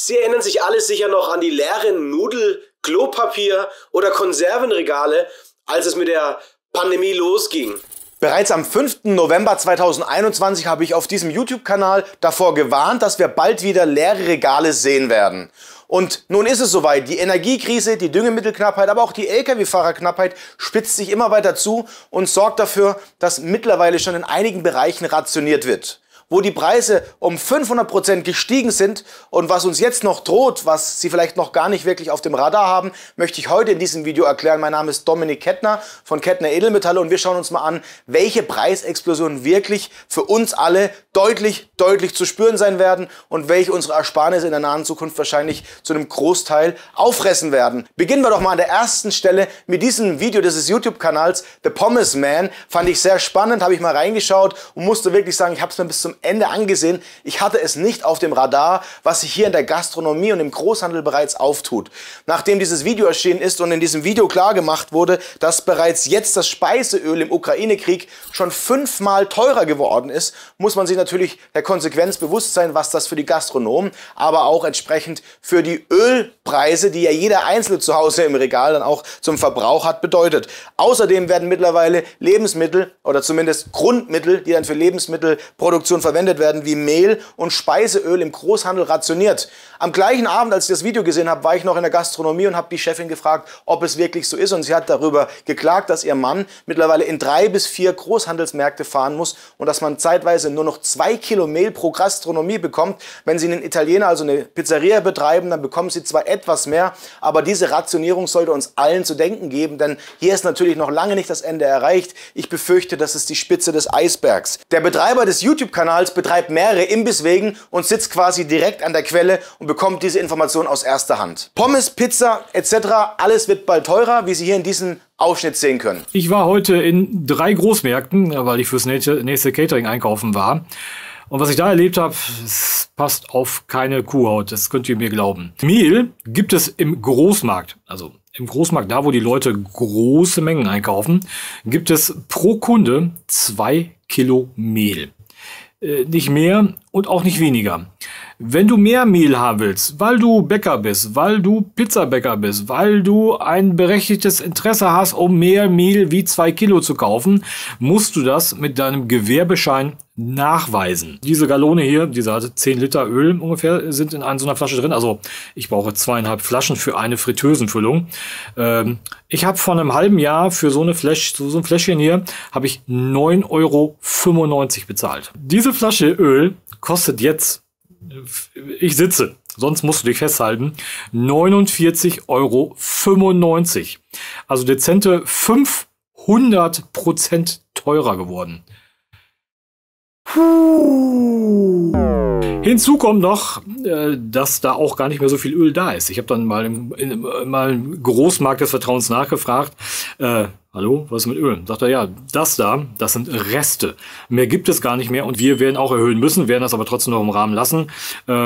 Sie erinnern sich alle sicher noch an die leeren Nudel-, Klopapier- oder Konservenregale, als es mit der Pandemie losging. Bereits am 5. November 2021 habe ich auf diesem YouTube-Kanal davor gewarnt, dass wir bald wieder leere Regale sehen werden. Und nun ist es soweit. Die Energiekrise, die Düngemittelknappheit, aber auch die Lkw-Fahrerknappheit spitzt sich immer weiter zu und sorgt dafür, dass mittlerweile schon in einigen Bereichen rationiert wird. Wo die Preise um 500% gestiegen sind und was uns jetzt noch droht, was Sie vielleicht noch gar nicht wirklich auf dem Radar haben, möchte ich heute in diesem Video erklären. Mein Name ist Dominik Kettner von Kettner Edelmetalle und wir schauen uns mal an, welche Preisexplosionen wirklich für uns alle deutlich zu spüren sein werden und welche unsere Ersparnisse in der nahen Zukunft wahrscheinlich zu einem Großteil auffressen werden. Beginnen wir doch mal an der ersten Stelle mit diesem Video dieses YouTube-Kanals The Pommes Man. Fand ich sehr spannend, habe ich mal reingeschaut und musste wirklich sagen, ich habe es mir bis zum Ende angesehen. Ich hatte es nicht auf dem Radar, was sich hier in der Gastronomie und im Großhandel bereits auftut. Nachdem dieses Video erschienen ist und in diesem Video klar gemacht wurde, dass bereits jetzt das Speiseöl im Ukraine-Krieg schon 5-mal teurer geworden ist, muss man sich natürlich der Konsequenz bewusst sein, was das für die Gastronomen, aber auch entsprechend für die Ölpreise, die ja jeder Einzelne zu Hause im Regal dann auch zum Verbrauch hat, bedeutet. Außerdem werden mittlerweile Lebensmittel oder zumindest Grundmittel, die dann für Lebensmittelproduktion verwendet werden, wie Mehl und Speiseöl im Großhandel rationiert. Am gleichen Abend, als ich das Video gesehen habe, war ich noch in der Gastronomie und habe die Chefin gefragt, ob es wirklich so ist. Und sie hat darüber geklagt, dass ihr Mann mittlerweile in 3 bis 4 Großhandelsmärkte fahren muss und dass man zeitweise nur noch 2 Kilo Mehl pro Gastronomie bekommt. Wenn Sie einen Italiener, also eine Pizzeria betreiben, dann bekommen Sie zwar etwas mehr, aber diese Rationierung sollte uns allen zu denken geben, denn hier ist natürlich noch lange nicht das Ende erreicht. Ich befürchte, das ist die Spitze des Eisbergs. Der Betreiber des YouTube-Kanals betreibt mehrere Imbisswegen und sitzt quasi direkt an der Quelle und bekommt diese Information aus erster Hand. Pommes, Pizza etc., alles wird bald teurer, wie Sie hier in diesem Ausschnitt sehen können. Ich war heute in 3 Großmärkten, weil ich fürs nächste Catering einkaufen war. Und was ich da erlebt habe, passt auf keine Kuhhaut, das könnt ihr mir glauben. Mehl gibt es im Großmarkt, also im Großmarkt, da wo die Leute große Mengen einkaufen, gibt es pro Kunde 2 Kilo Mehl. Nicht mehr und auch nicht weniger. Wenn du mehr Mehl haben willst, weil du Bäcker bist, weil du Pizzabäcker bist, weil du ein berechtigtes Interesse hast, um mehr Mehl wie 2 Kilo zu kaufen, musst du das mit deinem Gewerbeschein nachweisen. Diese Gallone hier, diese hatte 10 Liter Öl ungefähr, sind in einer so einer Flasche drin. Also ich brauche 2,5 Flaschen für eine Fritteusenfüllung. Ich habe vor einem halben Jahr für so ein Fläschchen hier, habe ich 9,95 € bezahlt. Diese Flasche Öl kostet jetzt, ich sitze, sonst musst du dich festhalten, 49,95 €. Also dezente 500% teurer geworden. Hinzu kommt noch, dass da auch gar nicht mehr so viel Öl da ist. Ich habe dann mal im Großmarkt des Vertrauens nachgefragt, hallo, was ist mit Öl? Sagt er, ja, das sind Reste. Mehr gibt es gar nicht mehr und wir werden auch erhöhen müssen, werden das aber trotzdem noch im Rahmen lassen. Wir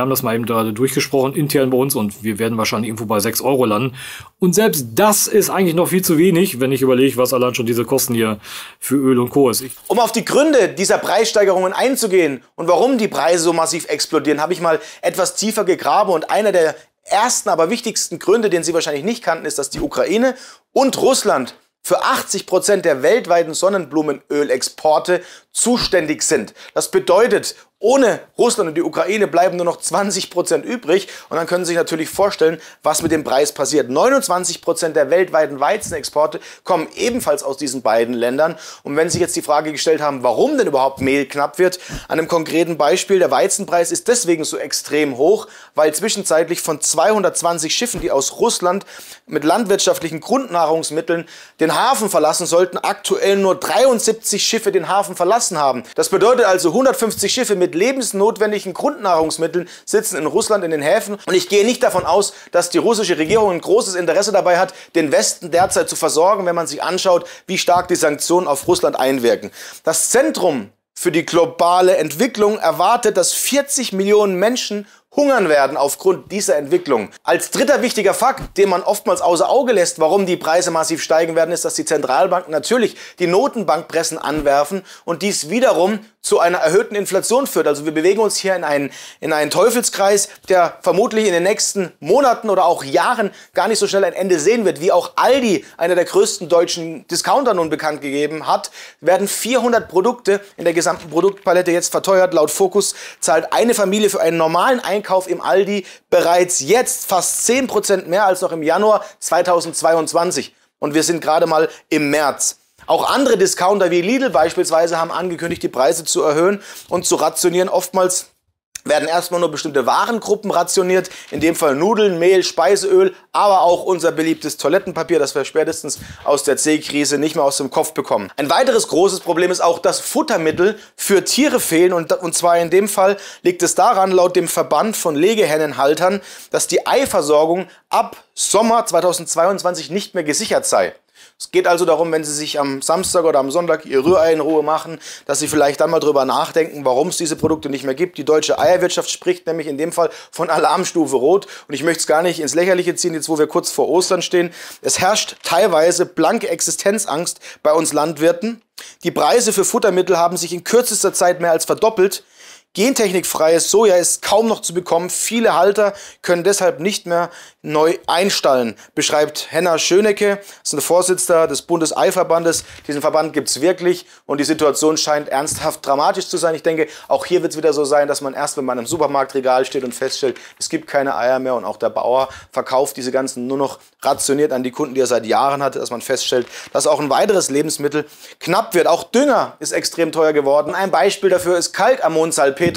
haben das mal eben gerade durchgesprochen, intern bei uns, und wir werden wahrscheinlich irgendwo bei 6 € landen. Und selbst das ist eigentlich noch viel zu wenig, wenn ich überlege, was allein schon diese Kosten hier für Öl und Co. ist. Um auf die Gründe dieser Preissteigerungen einzugehen und warum die Preise so massiv explodieren, habe ich mal etwas tiefer gegraben, und einer der ersten, aber wichtigsten Gründe, den Sie wahrscheinlich nicht kannten, ist, dass die Ukraine und Russland für 80% der weltweiten Sonnenblumenölexporte zuständig sind. Das bedeutet, ohne Russland und die Ukraine bleiben nur noch 20% übrig, und dann können Sie sich natürlich vorstellen, was mit dem Preis passiert. 29% der weltweiten Weizenexporte kommen ebenfalls aus diesen beiden Ländern. Und wenn Sie jetzt die Frage gestellt haben, warum denn überhaupt Mehl knapp wird, an einem konkreten Beispiel, der Weizenpreis ist deswegen so extrem hoch, weil zwischenzeitlich von 220 Schiffen, die aus Russland mit landwirtschaftlichen Grundnahrungsmitteln den Hafen verlassen sollten, aktuell nur 73 Schiffe den Hafen verlassen haben. Das bedeutet also, 150 Schiffe mit lebensnotwendigen Grundnahrungsmitteln sitzen in Russland in den Häfen, und ich gehe nicht davon aus, dass die russische Regierung ein großes Interesse dabei hat, den Westen derzeit zu versorgen, wenn man sich anschaut, wie stark die Sanktionen auf Russland einwirken. Das Zentrum für die globale Entwicklung erwartet, dass 40 Millionen Menschen hungern werden aufgrund dieser Entwicklung. Als dritter wichtiger Fakt, den man oftmals außer Auge lässt, warum die Preise massiv steigen werden, ist, dass die Zentralbanken natürlich die Notenbankpressen anwerfen und dies wiederum zu einer erhöhten Inflation führt. Also wir bewegen uns hier in einen Teufelskreis, der vermutlich in den nächsten Monaten oder auch Jahren gar nicht so schnell ein Ende sehen wird. Wie auch Aldi, einer der größten deutschen Discounter, nun bekannt gegeben hat, werden 400 Produkte in der gesamten Produktpalette jetzt verteuert. Laut Focus zahlt eine Familie für einen normalen Einkauf im Aldi bereits jetzt fast 10% mehr als noch im Januar 2022. Und wir sind gerade mal im März. Auch andere Discounter wie Lidl beispielsweise haben angekündigt, die Preise zu erhöhen und zu rationieren. Oftmals werden erstmal nur bestimmte Warengruppen rationiert, in dem Fall Nudeln, Mehl, Speiseöl, aber auch unser beliebtes Toilettenpapier, das wir spätestens aus der C-Krise nicht mehr aus dem Kopf bekommen. Ein weiteres großes Problem ist auch, dass Futtermittel für Tiere fehlen, und zwar in dem Fall liegt es daran, laut dem Verband von Legehennenhaltern, dass die Eiversorgung ab Sommer 2022 nicht mehr gesichert sei. Es geht also darum, wenn Sie sich am Samstag oder am Sonntag Ihr Rührei in Ruhe machen, dass Sie vielleicht dann mal drüber nachdenken, warum es diese Produkte nicht mehr gibt. Die deutsche Eierwirtschaft spricht nämlich in dem Fall von Alarmstufe Rot. Und ich möchte es gar nicht ins Lächerliche ziehen, jetzt wo wir kurz vor Ostern stehen. Es herrscht teilweise blanke Existenzangst bei uns Landwirten. Die Preise für Futtermittel haben sich in kürzester Zeit mehr als verdoppelt. Gentechnikfreies Soja ist kaum noch zu bekommen. Viele Halter können deshalb nicht mehr neu einstallen, beschreibt Henner Schönecke. Das ist der Vorsitzender des Bundeseiverbandes. Diesen Verband gibt es wirklich und die Situation scheint ernsthaft dramatisch zu sein. Ich denke, auch hier wird es wieder so sein, dass man erst, wenn man im Supermarktregal steht und feststellt, es gibt keine Eier mehr und auch der Bauer verkauft diese ganzen nur noch rationiert an die Kunden, die er seit Jahren hatte, dass man feststellt, dass auch ein weiteres Lebensmittel knapp wird. Auch Dünger ist extrem teuer geworden. Ein Beispiel dafür ist Kalkammonsalpeter.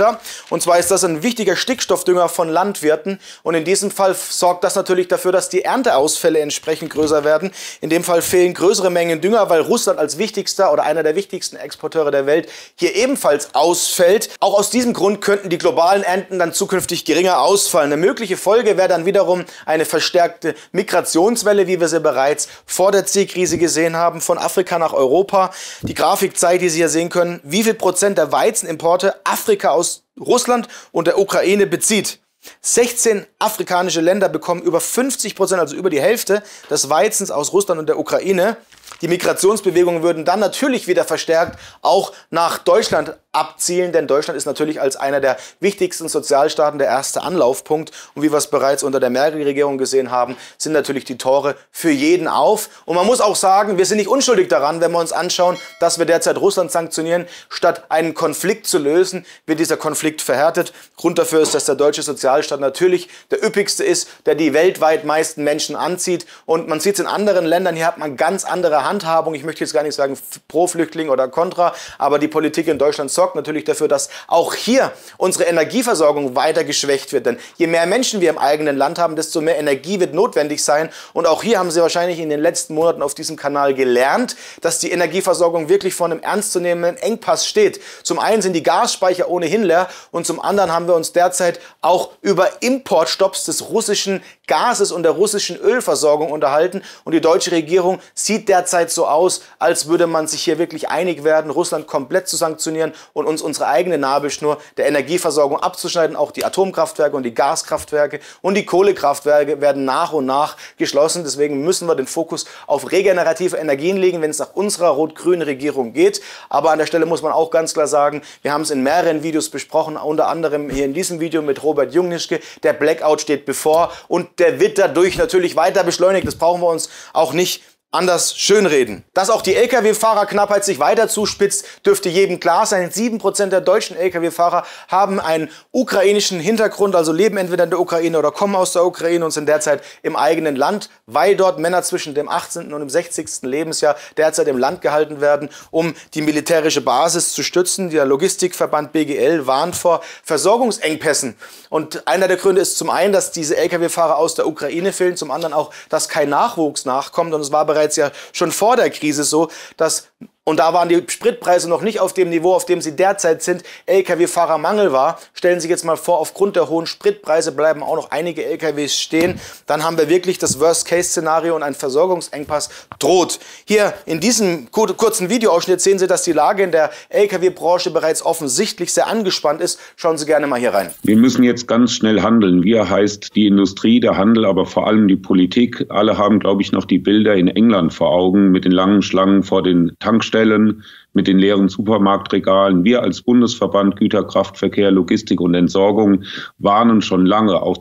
Und zwar ist das ein wichtiger Stickstoffdünger von Landwirten und in diesem Fall sorgt das natürlich dafür, dass die Ernteausfälle entsprechend größer werden. In dem Fall fehlen größere Mengen Dünger, weil Russland als wichtigster oder einer der wichtigsten Exporteure der Welt hier ebenfalls ausfällt. Auch aus diesem Grund könnten die globalen Ernten dann zukünftig geringer ausfallen. Eine mögliche Folge wäre dann wiederum eine verstärkte Migrationswelle, wie wir sie bereits vor der C-Krise gesehen haben, von Afrika nach Europa. Die Grafik zeigt, die Sie hier sehen können, wie viel Prozent der Weizenimporte Afrika aus Russland und der Ukraine bezieht. 16 afrikanische Länder bekommen über 50%, also über die Hälfte des Weizens aus Russland und der Ukraine. Die Migrationsbewegungen würden dann natürlich wieder verstärkt auch nach Deutschland abzielen, denn Deutschland ist natürlich als einer der wichtigsten Sozialstaaten der erste Anlaufpunkt. Und wie wir es bereits unter der Merkel-Regierung gesehen haben, sind natürlich die Tore für jeden auf. Und man muss auch sagen, wir sind nicht unschuldig daran, wenn wir uns anschauen, dass wir derzeit Russland sanktionieren. Statt einen Konflikt zu lösen, wird dieser Konflikt verhärtet. Grund dafür ist, dass der deutsche Sozialstaat natürlich der üppigste ist, der die weltweit meisten Menschen anzieht. Und man sieht es in anderen Ländern, hier hat man ganz andere Handhabung. Ich möchte jetzt gar nicht sagen pro Flüchtling oder kontra, aber die Politik in Deutschland sorgt natürlich dafür, dass auch hier unsere Energieversorgung weiter geschwächt wird. Denn je mehr Menschen wir im eigenen Land haben, desto mehr Energie wird notwendig sein. Und auch hier haben Sie wahrscheinlich in den letzten Monaten auf diesem Kanal gelernt, dass die Energieversorgung wirklich vor einem ernstzunehmenden Engpass steht. Zum einen sind die Gasspeicher ohnehin leer und zum anderen haben wir uns derzeit auch über Importstopps des russischen Gases und der russischen Ölversorgung unterhalten. Und die deutsche Regierung sieht derzeit so aus, als würde man sich hier wirklich einig werden, Russland komplett zu sanktionieren und uns unsere eigene Nabelschnur der Energieversorgung abzuschneiden. Auch die Atomkraftwerke und die Gaskraftwerke und die Kohlekraftwerke werden nach und nach geschlossen. Deswegen müssen wir den Fokus auf regenerative Energien legen, wenn es nach unserer rot-grünen Regierung geht. Aber an der Stelle muss man auch ganz klar sagen, wir haben es in mehreren Videos besprochen, unter anderem hier in diesem Video mit Robert Jungnickel. Der Blackout steht bevor und der wird dadurch natürlich weiter beschleunigt. Das brauchen wir uns auch nicht anders schönreden. Dass auch die Lkw-Fahrerknappheit sich weiter zuspitzt, dürfte jedem klar sein. 7% der deutschen Lkw-Fahrer haben einen ukrainischen Hintergrund, also leben entweder in der Ukraine oder kommen aus der Ukraine und sind derzeit im eigenen Land, weil dort Männer zwischen dem 18. und dem 60. Lebensjahr derzeit im Land gehalten werden, um die militärische Basis zu stützen. Der Logistikverband BGL warnt vor Versorgungsengpässen. Und einer der Gründe ist zum einen, dass diese Lkw-Fahrer aus der Ukraine fehlen, zum anderen auch, dass kein Nachwuchs nachkommt. Und es war bereits ja schon vor der Krise so, dass und da waren die Spritpreise noch nicht auf dem Niveau, auf dem sie derzeit sind, Lkw-Fahrermangel war. Stellen Sie sich jetzt mal vor, aufgrund der hohen Spritpreise bleiben auch noch einige Lkws stehen. Dann haben wir wirklich das Worst-Case-Szenario und ein Versorgungsengpass droht. Hier in diesem kurzen Videoausschnitt sehen Sie, dass die Lage in der Lkw-Branche bereits offensichtlich sehr angespannt ist. Schauen Sie gerne mal hier rein. Wir müssen jetzt ganz schnell handeln. Wir heißt die Industrie, der Handel, aber vor allem die Politik. Alle haben, glaube ich, noch die Bilder in England vor Augen mit den langen Schlangen vor den Tankstellen, mit den leeren Supermarktregalen. Wir als Bundesverband Güterkraftverkehr, Logistik und Entsorgung warnen schon lange, auch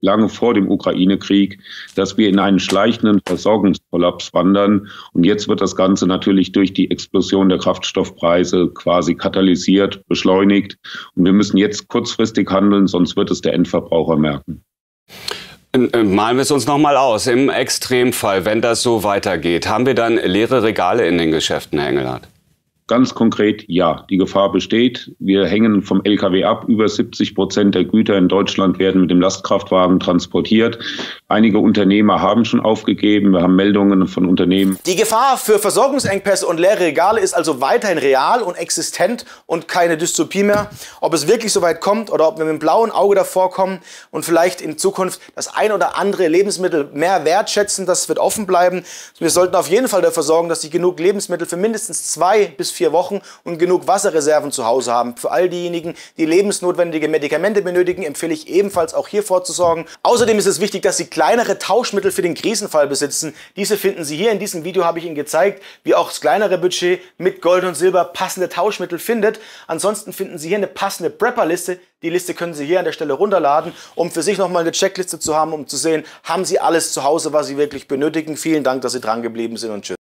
lange vor dem Ukraine-Krieg, dass wir in einen schleichenden Versorgungskollaps wandern. Und jetzt wird das Ganze natürlich durch die Explosion der Kraftstoffpreise quasi katalysiert, beschleunigt. Und wir müssen jetzt kurzfristig handeln, sonst wird es der Endverbraucher merken. Malen wir es uns nochmal aus. Im Extremfall, wenn das so weitergeht, haben wir dann leere Regale in den Geschäften, Herr Engelhardt? Ganz konkret, ja, die Gefahr besteht. Wir hängen vom Lkw ab. Über 70% der Güter in Deutschland werden mit dem Lastkraftwagen transportiert. Einige Unternehmer haben schon aufgegeben. Wir haben Meldungen von Unternehmen. Die Gefahr für Versorgungsengpässe und leere Regale ist also weiterhin real und existent und keine Dystopie mehr. Ob es wirklich so weit kommt oder ob wir mit dem blauen Auge davor kommen und vielleicht in Zukunft das ein oder andere Lebensmittel mehr wertschätzen, das wird offen bleiben. Wir sollten auf jeden Fall dafür sorgen, dass sie genug Lebensmittel für mindestens 2 bis 4 Wochen und genug Wasserreserven zu Hause haben. Für all diejenigen, die lebensnotwendige Medikamente benötigen, empfehle ich ebenfalls auch hier vorzusorgen. Außerdem ist es wichtig, dass Sie kleinere Tauschmittel für den Krisenfall besitzen. Diese finden Sie hier. In diesem Video habe ich Ihnen gezeigt, wie auch das kleinere Budget mit Gold und Silber passende Tauschmittel findet. Ansonsten finden Sie hier eine passende Prepper-Liste. Die Liste können Sie hier an der Stelle runterladen, um für sich nochmal eine Checkliste zu haben, um zu sehen, haben Sie alles zu Hause, was Sie wirklich benötigen. Vielen Dank, dass Sie dran geblieben sind und tschüss.